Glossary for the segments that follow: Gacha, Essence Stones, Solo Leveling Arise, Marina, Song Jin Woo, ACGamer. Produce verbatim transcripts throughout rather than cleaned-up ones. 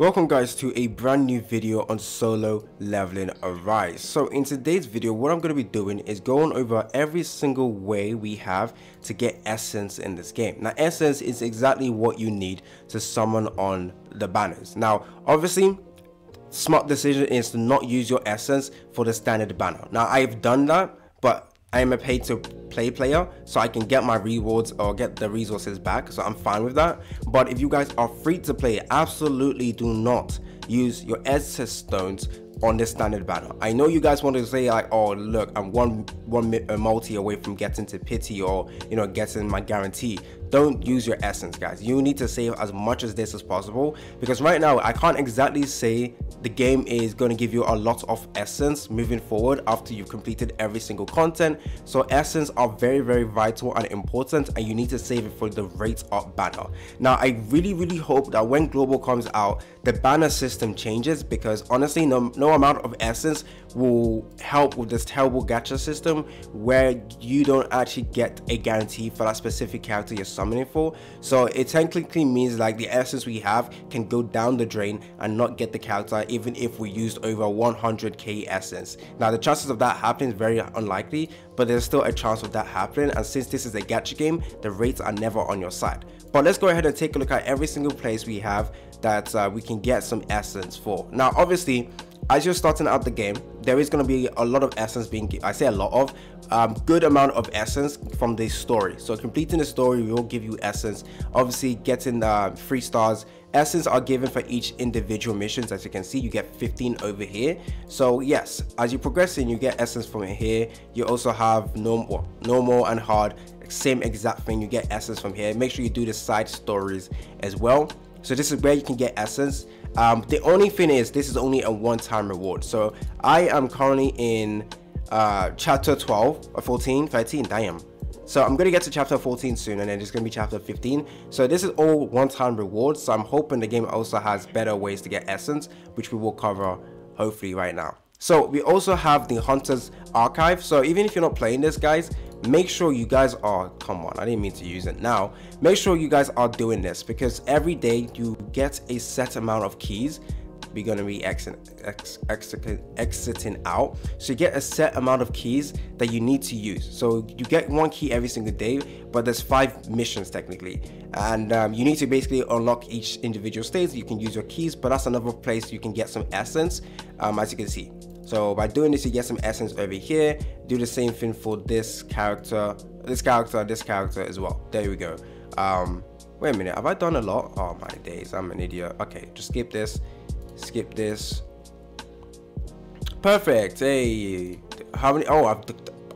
Welcome guys to a brand new video on Solo Leveling Arise. So in today's video, what I'm going to be doing is going over every single way we have to get essence in this game. Now essence is exactly what you need to summon on the banners. Now obviously smart decision is to not use your essence for the standard banner. Now I've done that, but I am a pay to play player, so I can get my rewards or get the resources back, so I'm fine with that. But if you guys are free to play, absolutely do not use your essence stones on the standard banner. I know you guys want to say like, oh look, I'm one one multi away from getting to pity, or you know, getting my guarantee. Don't use your essence, guys. You need to save as much as this as possible, because right now I can't exactly say the game is going to give you a lot of essence moving forward after you've completed every single content. So essence are very very vital and important, and you need to save it for the rate up banner. Now I really really hope that when global comes out, the banner system changes, because honestly no no amount of essence will help with this terrible gacha system where you don't actually get a guarantee for that specific character you're summoning for. So it technically means like the essence we have can go down the drain and not get the character, even if we used over one hundred K essence. Now the chances of that happening is very unlikely, but there's still a chance of that happening, and since this is a gacha game, the rates are never on your side. But let's go ahead and take a look at every single place we have that uh, we can get some essence for. Now obviously as you're starting out the game, there is going to be a lot of essence being, I say a lot of, um, good amount of essence from the story. So completing the story will give you essence. Obviously getting uh, three stars, essence are given for each individual missions. As you can see, you get fifteen over here. So yes, as you're progressing, you get essence from here. You also have normal, normal and hard, same exact thing. You get essence from here. Make sure you do the side stories as well. So this is where you can get essence. Um, the only thing is this is only a one-time reward. So I am currently in uh, chapter twelve or fourteen, thirteen, damn. So I'm going to get to chapter fourteen soon, and then it's going to be chapter fifteen. So this is all one-time rewards. So I'm hoping the game also has better ways to get essence, which we will cover hopefully right now. So we also have the Hunter's Archive. So even if you're not playing this, guys, make sure you guys are, come on, I didn't mean to use it now. Make sure you guys are doing this, because every day you get a set amount of keys. We're going to be exiting, ex, ex, exiting out. So you get a set amount of keys that you need to use. So you get one key every single day, but there's five missions technically. And um, you need to basically unlock each individual stage. You can use your keys, but that's another place you can get some essence, um, as you can see. So by doing this, you get some essence over here. Do the same thing for this character, this character, this character as well. There we go. Um, wait a minute, have I done a lot? Oh my days, I'm an idiot. Okay, just skip this, skip this. Perfect. Hey, how many? Oh, I've,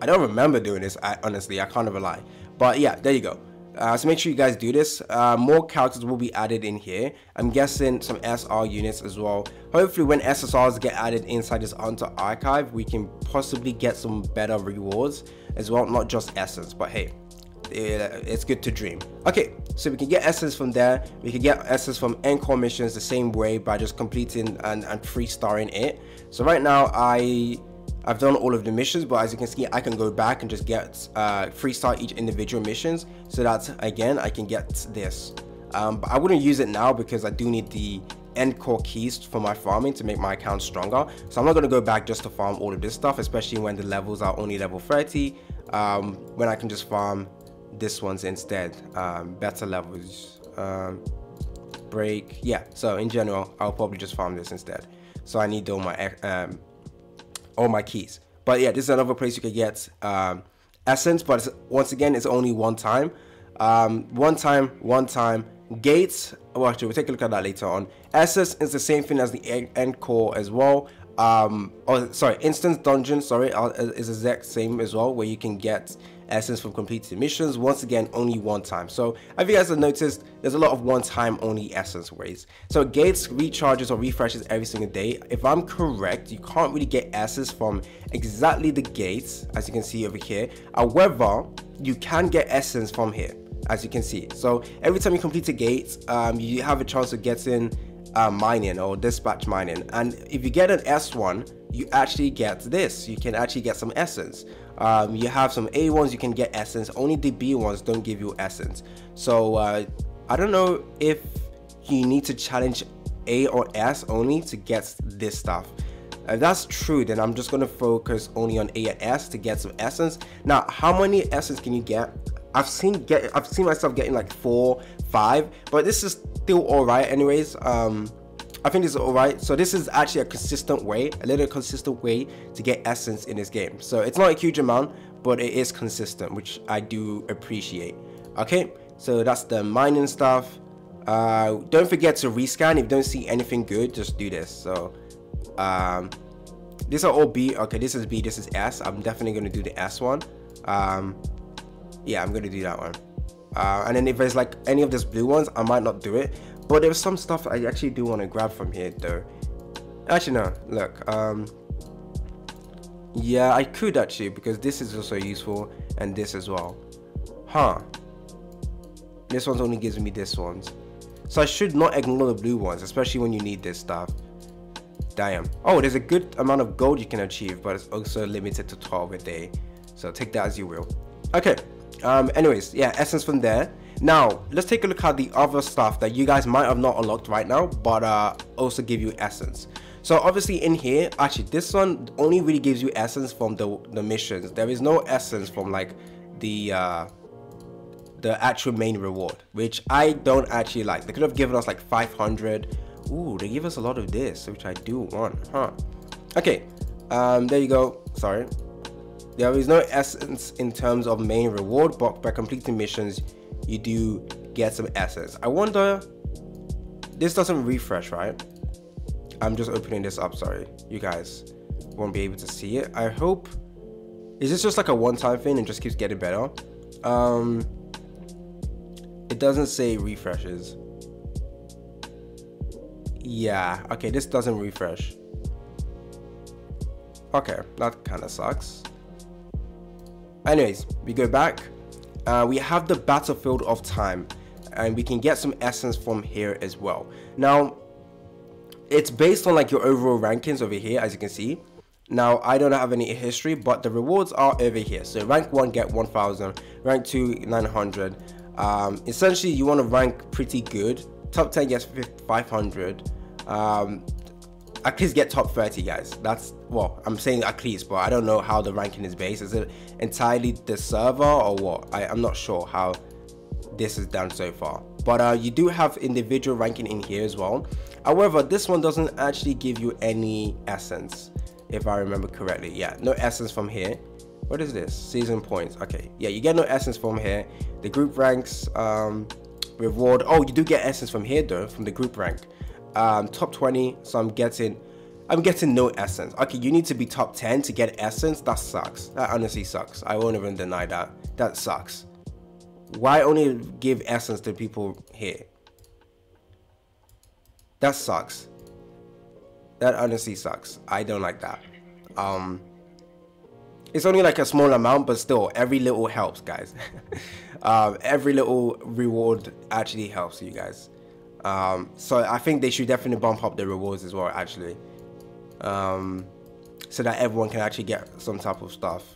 I don't remember doing this. I, honestly, I can't even lie. But yeah, there you go. Uh, so make sure you guys do this. Uh, more characters will be added in here. I'm guessing some S R units as well. Hopefully when S S Rs get added inside this Hunter Archive, we can possibly get some better rewards as well, not just essence. But hey, it's good to dream. Okay, so we can get essence from there. We can get essence from encore missions the same way, by just completing and, and three starring it. So right now I I've done all of the missions, but as you can see, I can go back and just get uh, free star each individual missions, so that again I can get this. Um, but I wouldn't use it now, because I do need the Encore keys for my farming to make my account stronger. So I'm not going to go back just to farm all of this stuff, especially when the levels are only level thirty. Um, when I can just farm this ones instead, um, better levels. Um, break, yeah. So in general, I'll probably just farm this instead. So I need all my um, all my keys. But yeah, this is another place you can get um essence, but it's, once again it's only one time, um one time one time gates. Well, actually we'll take a look at that later on. Essence is the same thing as the end core as well. Um oh sorry, instance dungeon, sorry, is exact same as well, where you can get essence from completed missions, once again only one time. So if you guys have noticed, there's a lot of one time only essence ways. So gates recharges or refreshes every single day. If I'm correct, you can't really get essence from exactly the gates, as you can see over here. However, you can get essence from here, as you can see. So every time you complete a gate, um you have a chance of getting uh mining or dispatch mining, and if you get an S one, you actually get this. You can actually get some essence. Um, you have some A ones, you can get essence. Only the B ones don't give you essence. So uh, I don't know if you need to challenge A or S only to get this stuff. If that's true, then I'm just going to focus only on A and S to get some essence. Now, how many essence can you get? I've seen get I've seen myself getting like four, five, but this is still alright anyways. Um I think it's alright. So this is actually a consistent way, a little consistent way to get essence in this game. So it's not a huge amount, but it is consistent, which I do appreciate. Okay, so that's the mining stuff. Uh don't forget to rescan. If you don't see anything good, just do this. So um these are all B. Okay, this is B, this is S. I'm definitely gonna do the S one. Um yeah, I'm gonna do that one. Uh and then if there's like any of these blue ones, I might not do it, but there's some stuff I actually do want to grab from here though. Actually no, look, um yeah, I could actually, because this is also useful and this as well. Huh, this one's only gives me this ones, so I should not ignore the blue ones, especially when you need this stuff. Damn. Oh, there's a good amount of gold you can achieve, but it's also limited to twelve a day, so take that as you will. Okay, um anyways, yeah, essence from there. Now let's take a look at the other stuff that you guys might have not unlocked right now, but uh also give you essence. So obviously in here, actually this one only really gives you essence from the the missions. There is no essence from like the uh the actual main reward, which I don't actually like. They could have given us like five hundred. Ooh, they give us a lot of this, which I do want, huh? Okay, um there you go. Sorry, there is no essence in terms of main reward, but by completing missions you do get some essence. I wonder, this doesn't refresh, right? I'm just opening this up, sorry, you guys won't be able to see it. I hope, is this just like a one-time thing and just keeps getting better? Um it doesn't say refreshes. Yeah, okay, this doesn't refresh. Okay, that kind of sucks. Anyways, we go back. Uh, we have the battlefield of time, and we can get some essence from here as well. Now it's based on like your overall rankings over here, as you can see. Now I don't have any history, but the rewards are over here. So rank one get one thousand, rank two nine hundred. Um, essentially you want to rank pretty good. Top ten gets five hundred. Um, at least get top thirty, guys. That's, well, I'm saying at least, but I don't know how the ranking is based. Is it entirely the server or what? I, I'm not sure how this is done so far, but uh, you do have individual ranking in here as well. However, this one doesn't actually give you any essence, if I remember correctly. Yeah, no essence from here. What is this? Season points. Okay, yeah, you get no essence from here. The group ranks, um, reward. Oh, you do get essence from here though, from the group rank. Um, top twenty, so I'm getting I'm getting no essence. Okay, you need to be top ten to get essence. That sucks. That honestly sucks. I won't even deny that. That sucks. Why only give essence to people here? That sucks. That honestly sucks. I don't like that. Um, it's only like a small amount, but still, every little helps, guys. um, every little reward actually helps you guys. Um, so I think they should definitely bump up the rewards as well, actually, um, so that everyone can actually get some type of stuff,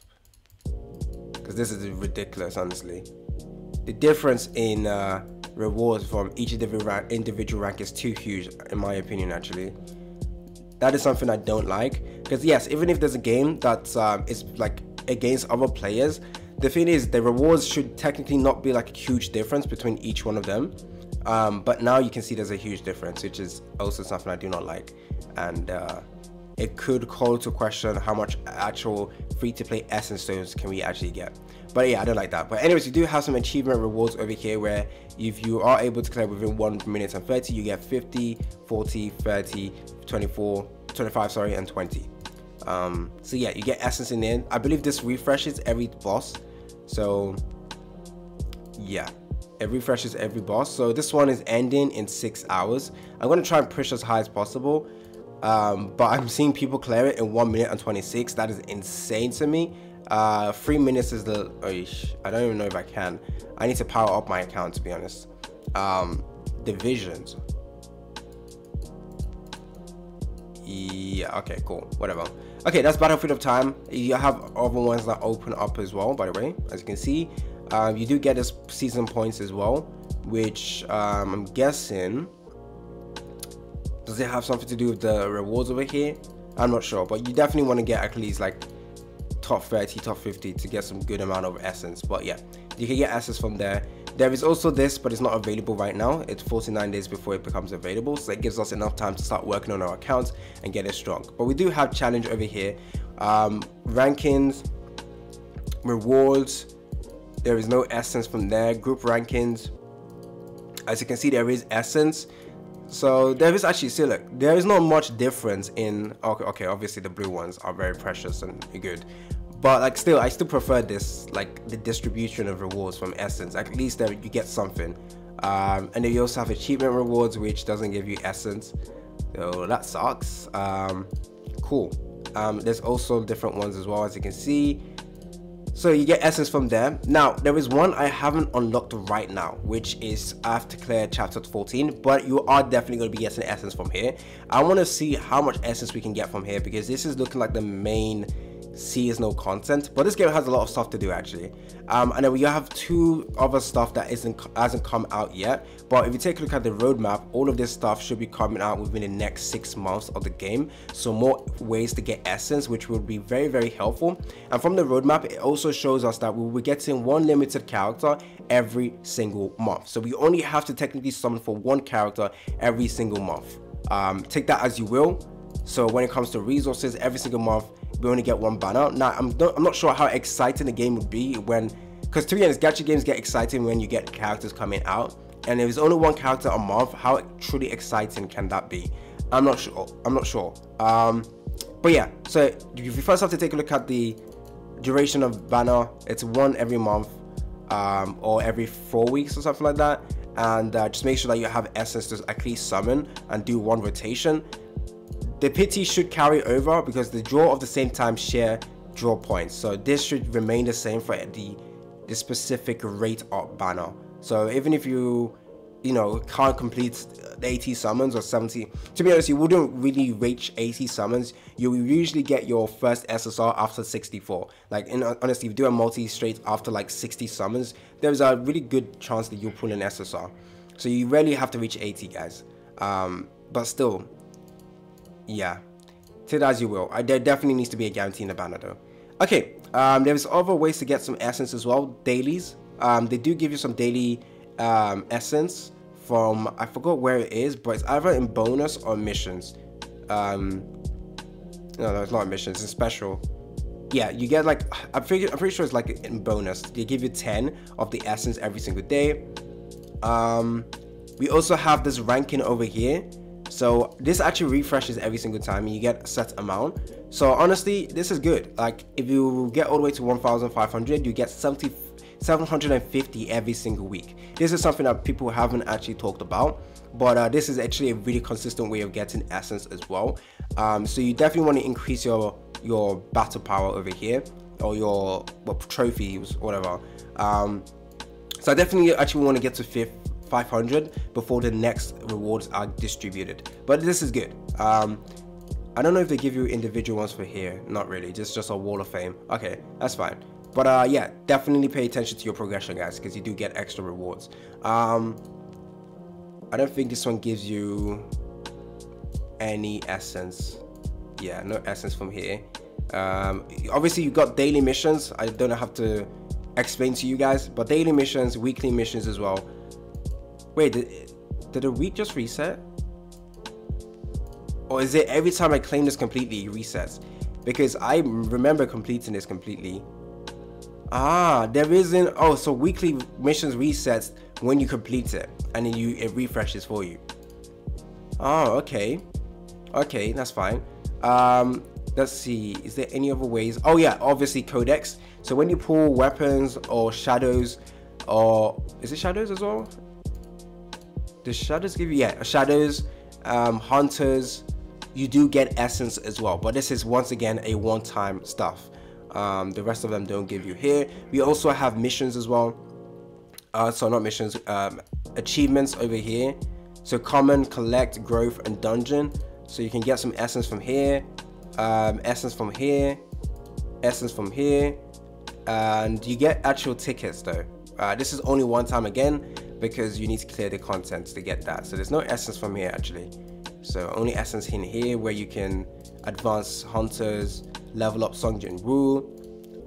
because this is ridiculous, honestly. The difference in uh, rewards from each individual rank is too huge, in my opinion, actually. That is something I don't like, because yes, even if there's a game that um, is like against other players, the thing is the rewards should technically not be like a huge difference between each one of them. Um, but now you can see there's a huge difference, which is also something I do not like, and uh, it could call to question how much actual free-to-play essence stones can we actually get. But yeah, I don't like that. But anyways, you do have some achievement rewards over here, where if you are able to clear within one minute and thirty, you get fifty, forty, thirty, twenty-four, twenty-five, sorry, and twenty. Um, so yeah, you get essence in there. I believe this refreshes every boss, so yeah. It refreshes every boss. So this one is ending in six hours. I'm going to try and push as high as possible, um but I'm seeing people clear it in one minute and twenty-six. That is insane to me. uh three minutes is the, oh, I don't even know if I can. I need to power up my account, to be honest. um divisions, yeah, okay, cool, whatever. Okay, that's Battlefield of Time. You have other ones that open up as well, by the way, as you can see. Um, you do get this season points as well, which um, I'm guessing Does it have something to do with the rewards over here? I'm not sure, but you definitely want to get at least like top thirty, top fifty to get some good amount of essence. But yeah, you can get essence from there. There is also this, but it's not available right now. It's forty-nine days before it becomes available, so it gives us enough time to start working on our accounts and get it strong. But we do have challenge over here, um, rankings, rewards. There is no essence from there. Group rankings, as you can see, there is essence. So there is actually, see, look, there is not much difference in, okay, okay, obviously the blue ones are very precious and good, but like still, I still prefer this, like the distribution of rewards from essence. At least there you get something, um, and then you also have achievement rewards, which doesn't give you essence, so that sucks. Um, cool. Um, there's also different ones as well, as you can see. So you get essence from there. Now, there is one I haven't unlocked right now, which is after clear chapter fourteen, but you are definitely going to be getting essence from here. I want to see how much essence we can get from here, because this is looking like the main seasonal content, but this game has a lot of stuff to do actually. Um, and then we have two other stuff that isn't hasn't come out yet, but if you take a look at the roadmap, all of this stuff should be coming out within the next six months of the game, so more ways to get essence, which will be very very helpful. And from the roadmap, it also shows us that we'll be getting one limited character every single month, so we only have to technically summon for one character every single month. Um, take that as you will. So when it comes to resources, every single month we only get one banner. Now, I'm not, I'm not sure how exciting the game would be when, because to be honest, gacha games get exciting when you get characters coming out, and if it's only one character a month, how truly exciting can that be? I'm not sure. I'm not sure. Um, but yeah, so if you first have to take a look at the duration of banner, it's one every month, um, or every four weeks or something like that, and uh, just make sure that you have essence to at least summon and do one rotation. The pity should carry over because the draw of the same time share draw points, so this should remain the same for the, the specific rate up banner. So even if you you know can't complete the eighty summons or seventy, to be honest, you wouldn't really reach eighty summons. You will usually get your first S S R after sixty-four. Like, in honestly, if you do a multi straight after like sixty summons, there's a really good chance that you'll pull an S S R. So you rarely have to reach eighty, guys. Um, but still. Yeah, take that as you will. I, there definitely needs to be a guarantee in the banner though. Okay, um, there's other ways to get some essence as well. Dailies, um, they do give you some daily um, essence from, I forgot where it is, but it's either in bonus or missions. Um, no, no, it's not missions, it's special. Yeah, you get like, I'm pretty, I'm pretty sure it's like in bonus. They give you ten of the essence every single day. Um, we also have this ranking over here. So this actually refreshes every single time and you get a set amount. So honestly, this is good. Like, if you get all the way to one thousand five hundred, you get seventy, seven hundred fifty every single week. This is something that people haven't actually talked about, but uh, this is actually a really consistent way of getting essence as well. Um, so you definitely want to increase your, your battle power over here, or your well, trophies, whatever. Um, so I definitely actually want to get to fifth five hundred before the next rewards are distributed, but this is good. um I don't know if they give you individual ones for here, not really, just just a wall of fame. Okay, that's fine, but uh yeah, definitely pay attention to your progression, guys, because you do get extra rewards. um I don't think this one gives you any essence. Yeah, no essence from here. Um obviously you got daily missions. I don't have to explain to you guys, but daily missions, weekly missions as well. Wait, did, did the week just reset? Or is it every time I claim this completely, it resets? Because I remember completing this completely. Ah, there isn't. Oh, so weekly missions resets when you complete it, and then you it refreshes for you. Oh, okay. Okay, that's fine. Um, let's see. Is there any other ways? Oh yeah, obviously codex. So when you pull weapons or shadows, or is it shadows as well? The shadows give you, yeah, shadows, um, hunters, you do get essence as well, but this is once again a one-time stuff. Um, the rest of them don't give you here. We also have missions as well, uh, so not missions, um, achievements over here. So common, collect, growth, and dungeon. So you can get some essence from here, um, essence from here, essence from here, and you get actual tickets though. Uh, this is only one time again, because you need to clear the content to get that. So there's no essence from here actually. So only essence in here where you can advance hunters, level up Song Jin Woo.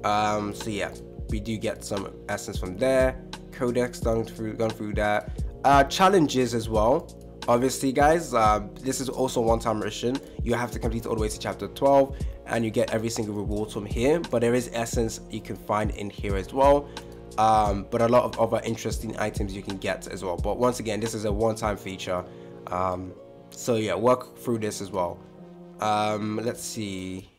Um, so yeah, we do get some essence from there. Codex done through, gone through that. Uh, challenges as well. Obviously, guys, uh, this is also a one-time mission. You have to complete all the way to chapter twelve, and you get every single reward from here. But there is essence you can find in here as well. Um, but a lot of other interesting items you can get as well. But once again, this is a one-time feature. Um, so yeah, work through this as well. Um, let's see.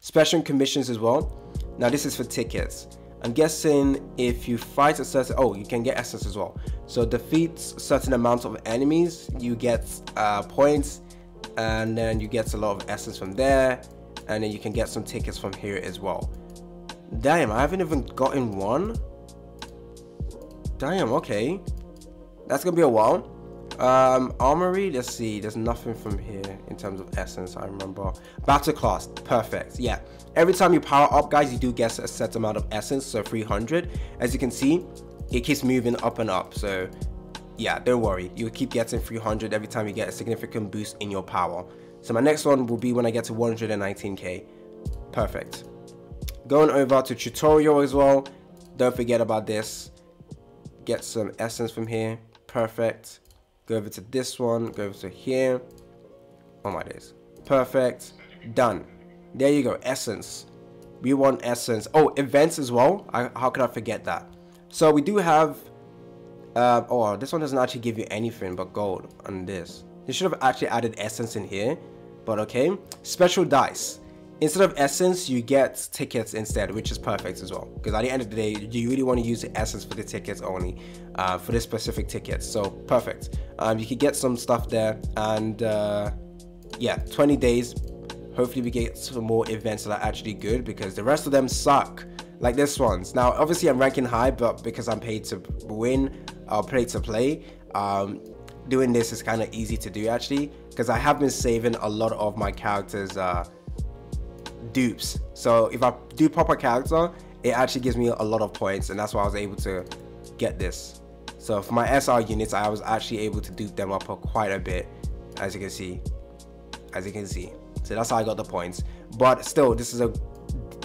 Special commissions as well. Now this is for tickets. I'm guessing if you fight a certain, oh, you can get essence as well. So defeat certain amounts of enemies, you get uh, points, and then you get a lot of essence from there, and then you can get some tickets from here as well. Damn, I haven't even gotten one. Damn, okay. That's gonna be a while. Um, Armory, let's see, there's nothing from here in terms of essence, I remember. Battle class, perfect, yeah. Every time you power up, guys, you do get a set amount of essence, so three hundred. As you can see, it keeps moving up and up, so yeah, don't worry. You'll keep getting three hundred every time you get a significant boost in your power. So my next one will be when I get to one hundred nineteen K. Perfect. Going over to tutorial as well. Don't forget about this. Get some essence from here. Perfect. Go over to this one. Go over to here. Oh my days. Perfect. Done. There you go. Essence. We want essence. Oh, events as well. I, how could I forget that? So we do have... Uh, oh, this one doesn't actually give you anything but gold on this. You should have actually added essence in here. But okay. Special dice. Instead of essence, you get tickets instead, which is perfect as well. Because at the end of the day, you really want to use the essence for the tickets only, uh, for this specific ticket. So perfect. Um, you can get some stuff there, and uh, yeah, twenty days. Hopefully we get some more events that are actually good, because the rest of them suck. Like this one's. Now, obviously I'm ranking high, but because I'm paid to win, I'll pay to play. Um, doing this is kind of easy to do actually, because I have been saving a lot of my characters' uh, dupes. So if I do pop a character, it actually gives me a lot of points, and that's why I was able to get this. So for my S R units, I was actually able to dupe them up quite a bit, as you can see, as you can see. So that's how I got the points. But still, this is a,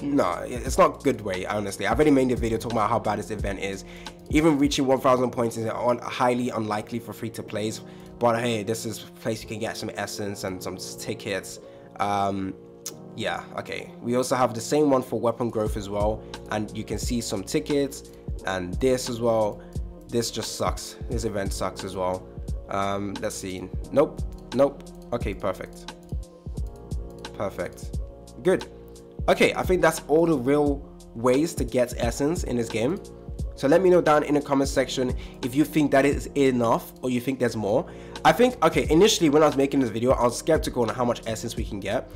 no, it's not a good way, honestly. I've already made a video talking about how bad this event is. Even reaching one thousand points is highly unlikely for free to plays, but hey, this is a place you can get some essence and some tickets. Um, yeah, okay, we also have the same one for weapon growth as well, and you can see some tickets and this as well. This just sucks. This event sucks as well. Um let's see. Nope, nope. Okay, perfect, perfect, good. Okay, I think that's all the real ways to get essence in this game. So let me know down in the comment section if you think that is enough or you think there's more. I think, okay, initially when I was making this video, I was skeptical on how much essence we can get,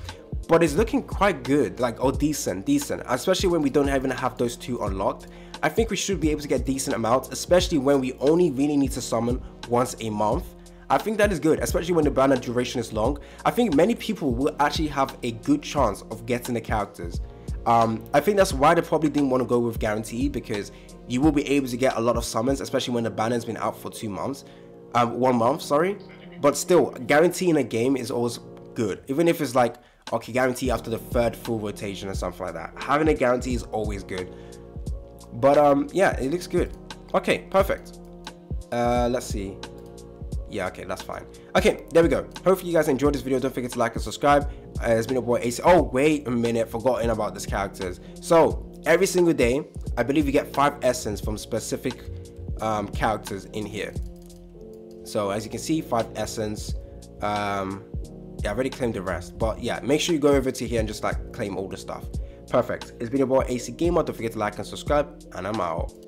but it's looking quite good, like, oh, decent, decent, especially when we don't even have those two unlocked. I think we should be able to get decent amounts, especially when we only really need to summon once a month. I think that is good, especially when the banner duration is long. I think many people will actually have a good chance of getting the characters. Um, I think that's why they probably didn't want to go with guarantee, because you will be able to get a lot of summons, especially when the banner's been out for two months, um, one month, sorry. But still, guaranteeing a game is always good, even if it's like, okay, guarantee after the third full rotation or something like that. Having a guarantee is always good. But um, yeah, it looks good. Okay, perfect. Uh, let's see. Yeah, okay, that's fine. Okay, there we go. Hopefully you guys enjoyed this video. Don't forget to like and subscribe. Uh, it's been your boy A C. Oh, wait a minute, forgotten about these characters. So every single day, I believe you get five essence from specific um, characters in here. So as you can see, five essence. Um, yeah, I already claimed the rest, but yeah, make sure you go over to here and just like claim all the stuff. Perfect. It's been your boy A C Gamer. Don't forget to like and subscribe, and I'm out.